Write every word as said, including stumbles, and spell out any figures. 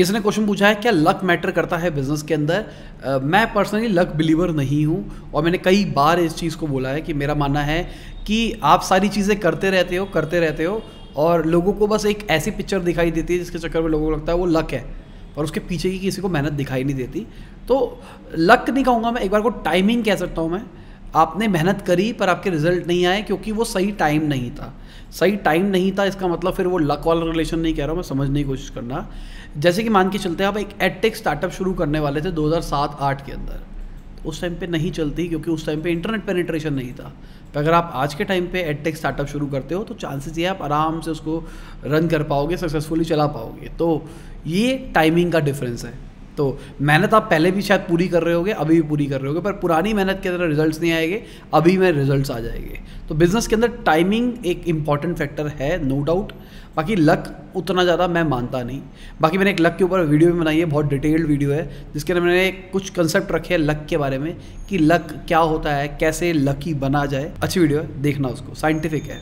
किसने क्वेश्चन पूछा है क्या लक मैटर करता है बिजनेस के अंदर। आ, मैं पर्सनली लक बिलीवर नहीं हूँ और मैंने कई बार इस चीज़ को बोला है कि मेरा मानना है कि आप सारी चीज़ें करते रहते हो करते रहते हो और लोगों को बस एक ऐसी पिक्चर दिखाई देती है जिसके चक्कर में लोगों को लगता है वो लक है और उसके पीछे की किसी को मेहनत दिखाई नहीं देती। तो लक नहीं कहूँगा मैं, एक बार को टाइमिंग कह सकता हूँ मैं। आपने मेहनत करी पर आपके रिजल्ट नहीं आए क्योंकि वो सही टाइम नहीं था। सही टाइम नहीं था इसका मतलब फिर वो लक वाला रिलेशन नहीं कह रहा हूँ मैं, समझने की कोशिश करना। जैसे कि मान के चलते हैं आप एक एडटेक स्टार्टअप शुरू करने वाले थे दो हज़ार सात आठ के अंदर, उस टाइम पे नहीं चलती क्योंकि उस टाइम पे इंटरनेट पेनिट्रेशन नहीं था। पर अगर आप आज के टाइम पे एडटेक स्टार्टअप शुरू करते हो तो चांसेस ये आप आराम से उसको रन कर पाओगे, सक्सेसफुली चला पाओगे। तो ये टाइमिंग का डिफरेंस है। तो मेहनत आप पहले भी शायद पूरी कर रहे होगे, अभी भी पूरी कर रहे होगे, पर पुरानी मेहनत के अंदर रिजल्ट्स नहीं आएंगे, अभी में रिजल्ट्स आ जाएंगे। तो बिज़नेस के अंदर टाइमिंग एक इम्पॉर्टेंट फैक्टर है, नो डाउट। बाकी लक उतना ज़्यादा मैं मानता नहीं। बाकी मैंने एक लक के ऊपर वीडियो भी बनाई है, बहुत डिटेल्ड वीडियो है, जिसके अंदर मैंने कुछ कंसेप्ट रखे हैं लक के बारे में कि लक क्या होता है, कैसे लकी बना जाए। अच्छी वीडियो है, देखना उसको, साइंटिफिक है।